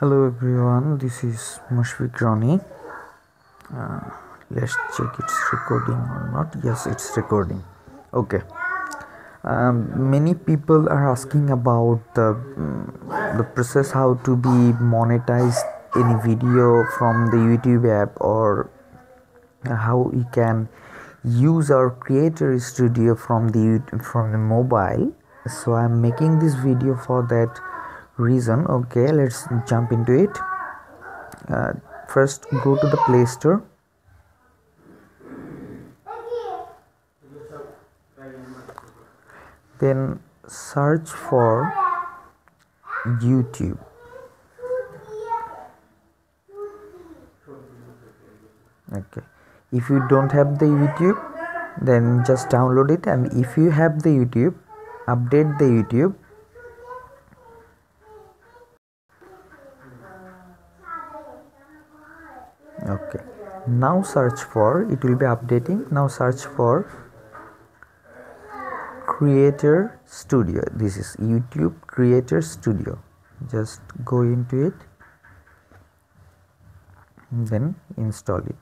Hello everyone, this is Mushfiq Rani. Let's check it's recording or not. Yes, it's recording. Okay. Many people are asking about the process how to be monetized any video from the YouTube app, or how we can use our Creator Studio from the mobile. So I'm making this video for that reason. Okay, let's jump into it. First go to the Play Store. Then search for YouTube. Okay, if you don't have the YouTube, then just download it, and if you have the YouTube, update the YouTube. Okay, now search for, it will be updating. Now search for Creator Studio. This is YouTube Creator Studio. Just go into it, then install it.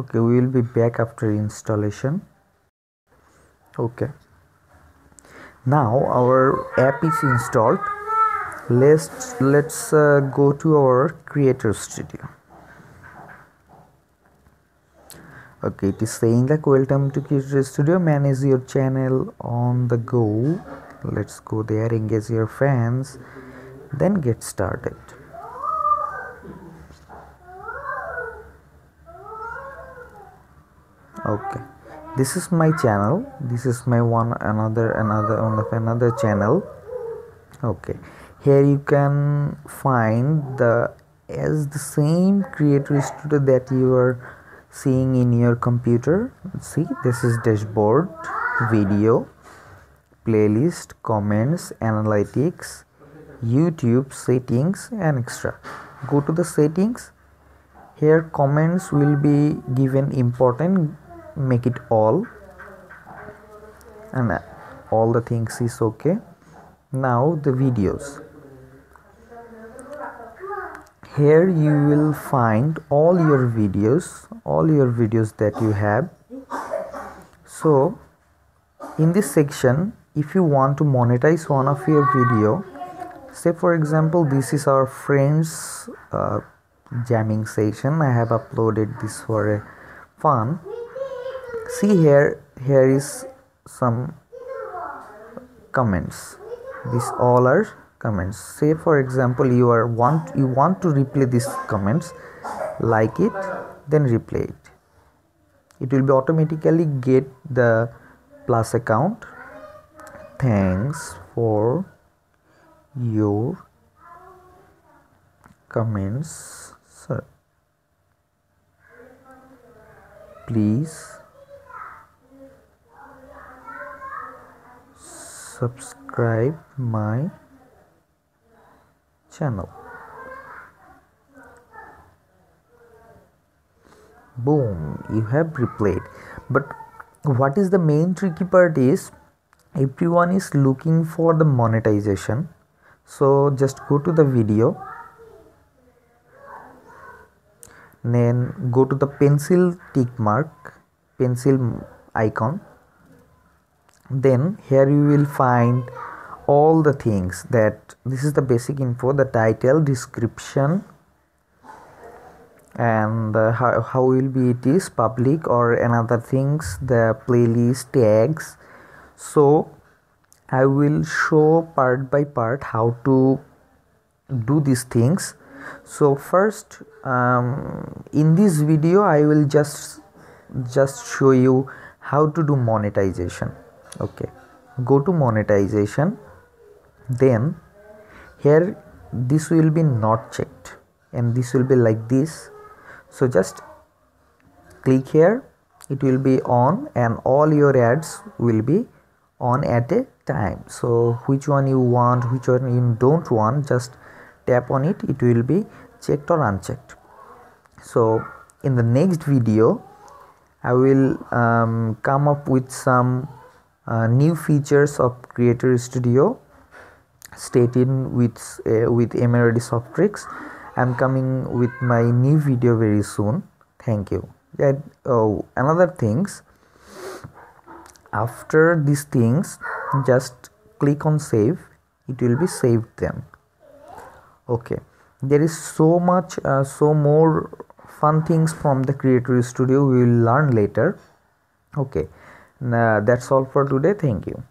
Okay, we will be back after installation. Okay, now our app is installed. Let's go to our Creator Studio. Okay, it is saying like, welcome to Creator Studio, manage your channel on the go. Let's go there, engage your fans, then get started. Okay, this is my channel, this is my another channel. Okay, here you can find the same Creator Studio that you are seeing in your computer. See, this is dashboard, video, playlist, comments, analytics, YouTube, settings, and extra. Go to the settings. Here comments will be given important, make it all, and all the things is okay. Now the videos, here you will find all your videos that you have. So in this section, if you want to monetize one of your video, say for example this is our friends jamming session. I have uploaded this for a fun. See, here is some comments. These all are comments. Say for example you want to replay these comments, like it, then replay it. It will be automatically get the plus account. Thanks for your comments, sir. Please subscribe my channel. Boom, you have replayed. But what is the main tricky part is, everyone is looking for the monetization. So just go to the video, then go to the pencil tick mark, pencil icon. Then here you will find all the things that, this is the basic info, the title, description, and how will be it is public or another things, the playlist, tags. So I will show part by part how to do these things. So first, in this video I will just show you how to do monetization. Okay, go to monetization, then here this will be not checked and this will be like this. So just click here, it will be on, and all your ads will be on at a time. So which one you want, which one you don't want, just tap on it, it will be checked or unchecked. So in the next video I will come up with some new features of Creator Studio. Stay tuned with MRD Soft Tricks. I'm coming with my new video very soon. Thank you. Another things, after these things just click on save, it will be saved then. Okay, there is so much so more fun things from the Creator Studio we will learn later. Okay, that's all for today. Thank you.